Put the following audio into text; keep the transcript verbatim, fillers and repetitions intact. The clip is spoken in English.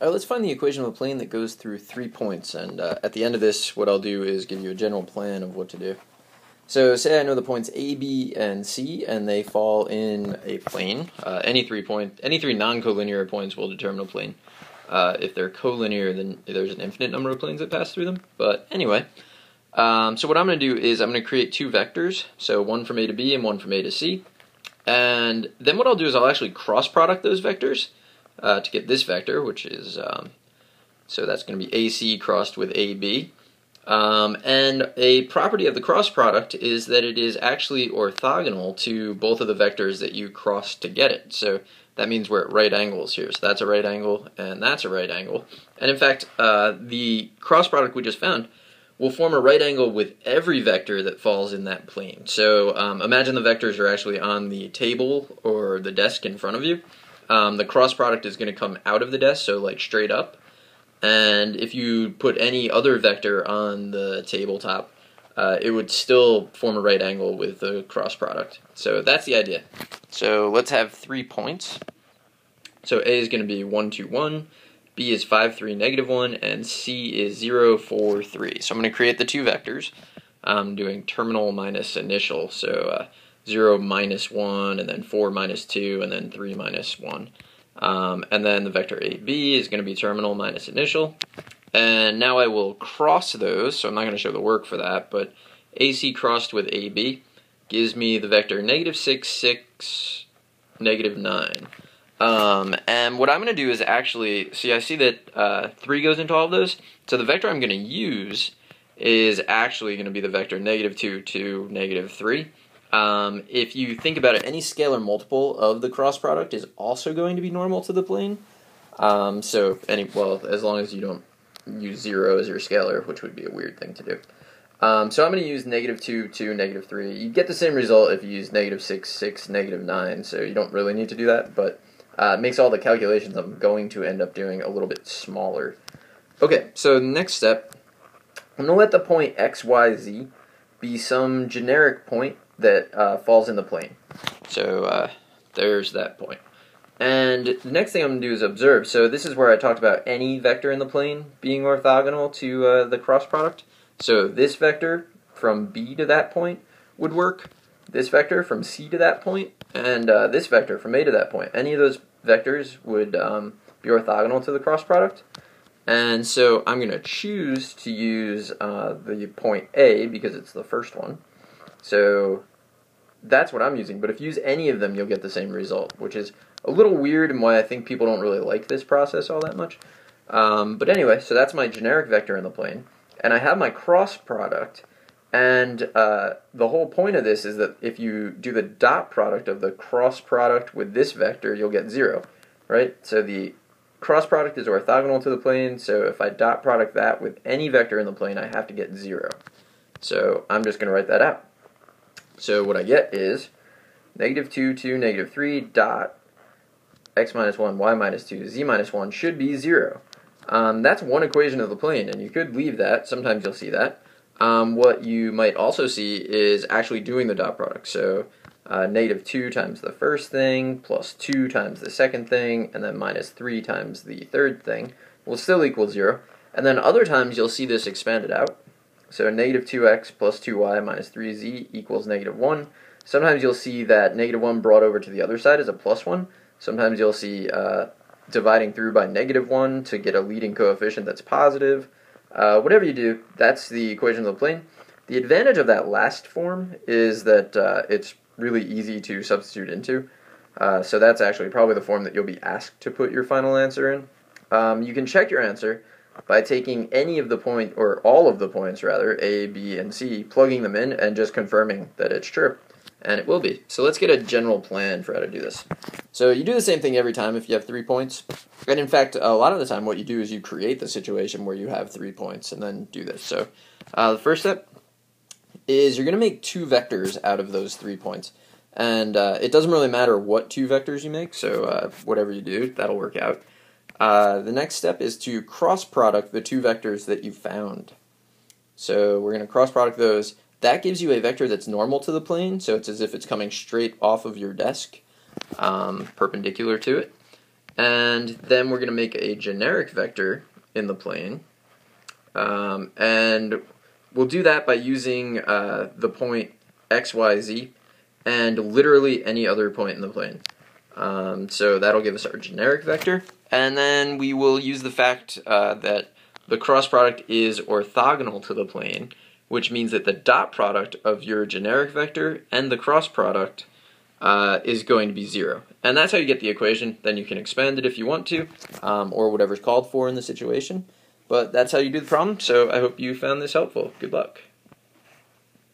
All right, let's find the equation of a plane that goes through three points. And uh, at the end of this, what I'll do is give you a general plan of what to do. So say I know the points A, B, and C, and they fall in a plane. Uh, any three point, any three non-collinear points will determine a plane. Uh, if they're collinear, then there's an infinite number of planes that pass through them. But anyway, um, so what I'm going to do is I'm going to create two vectors. So one from A to B and one from A to C. And then what I'll do is I'll actually cross-product those vectors uh, to get this vector, which is, um, so that's going to be A C crossed with A B. Um, and a property of the cross product is that it is actually orthogonal to both of the vectors that you cross to get it. So that means we're at right angles here. So that's a right angle and that's a right angle. And in fact, uh, the cross product we just found will form a right angle with every vector that falls in that plane. So um, imagine the vectors are actually on the table or the desk in front of you. Um, the cross product is going to come out of the desk, so like straight up. And if you put any other vector on the tabletop, uh, it would still form a right angle with the cross product. So that's the idea. So let's have three points. So A is going to be one, two, one, B is five, three, negative one, and C is zero, four, three. So I'm going to create the two vectors. I'm doing terminal minus initial, so uh, zero, minus one, and then four, minus two, and then three, minus one. Um, and then the vector A B is going to be terminal minus initial. And now I will cross those, so I'm not going to show the work for that, but A C crossed with A B gives me the vector negative six, six, negative nine. Um, and what I'm going to do is actually, see I see that uh, three goes into all of those, so the vector I'm going to use is actually going to be the vector negative two, two, negative three. Um, if you think about it, any scalar multiple of the cross product is also going to be normal to the plane. Um, so, any well, as long as you don't use zero as your scalar, which would be a weird thing to do. Um, so I'm going to use negative two, two, negative three. You get the same result if you use negative six, six, negative nine, so you don't really need to do that, but uh, it makes all the calculations I'm going to end up doing a little bit smaller. Okay, so next step, I'm going to let the point x, y, z be some generic point that uh, falls in the plane. So uh, there's that point. And the next thing I'm going to do is observe. So this is where I talked about any vector in the plane being orthogonal to uh, the cross product. So this vector from B to that point would work, this vector from C to that point, and uh, this vector from A to that point. Any of those vectors would um, be orthogonal to the cross product. And so I'm going to choose to use uh, the point A because it's the first one. So that's what I'm using, but if you use any of them, you'll get the same result, which is a little weird and why I think people don't really like this process all that much. Um, but anyway, so that's my generic vector in the plane, and I have my cross product, and uh, the whole point of this is that if you do the dot product of the cross product with this vector, you'll get zero, right? So the cross product is orthogonal to the plane, so if I dot product that with any vector in the plane, I have to get zero. So I'm just going to write that out. So what I get is negative two, two, negative three, dot x minus one, y minus two, z minus one should be zero. Um, that's one equation of the plane, and you could leave that. Sometimes you'll see that. Um, what you might also see is actually doing the dot product. So uh, negative two times the first thing, plus two times the second thing, and then minus three times the third thing will still equal zero. And then other times you'll see this expanded out. So negative two x plus two y minus three z equals negative one. Sometimes you'll see that negative one brought over to the other side is a plus one. Sometimes you'll see uh, dividing through by negative one to get a leading coefficient that's positive. Uh, whatever you do, that's the equation of the plane. The advantage of that last form is that uh, it's really easy to substitute into. Uh, so that's actually probably the form that you'll be asked to put your final answer in. Um, you can check your answer by taking any of the point, or all of the points rather, A, B, and C, plugging them in and just confirming that it's true. And it will be. So let's get a general plan for how to do this. So you do the same thing every time if you have three points. And in fact, a lot of the time what you do is you create the situation where you have three points and then do this. So uh, the first step is you're going to make two vectors out of those three points. And uh, it doesn't really matter what two vectors you make, so uh, whatever you do, that'll work out. Uh, the next step is to cross-product the two vectors that you found. So we're going to cross-product those. That gives you a vector that's normal to the plane, so it's as if it's coming straight off of your desk, um, perpendicular to it. And then we're going to make a generic vector in the plane. Um, and we'll do that by using uh, the point x, y, z, and literally any other point in the plane. Um, so that'll give us our generic vector. And then we will use the fact uh, that the cross product is orthogonal to the plane, which means that the dot product of your generic vector and the cross product uh, is going to be zero. And that's how you get the equation. Then you can expand it if you want to, um, or whatever's called for in the situation. But that's how you do the problem, so I hope you found this helpful. Good luck.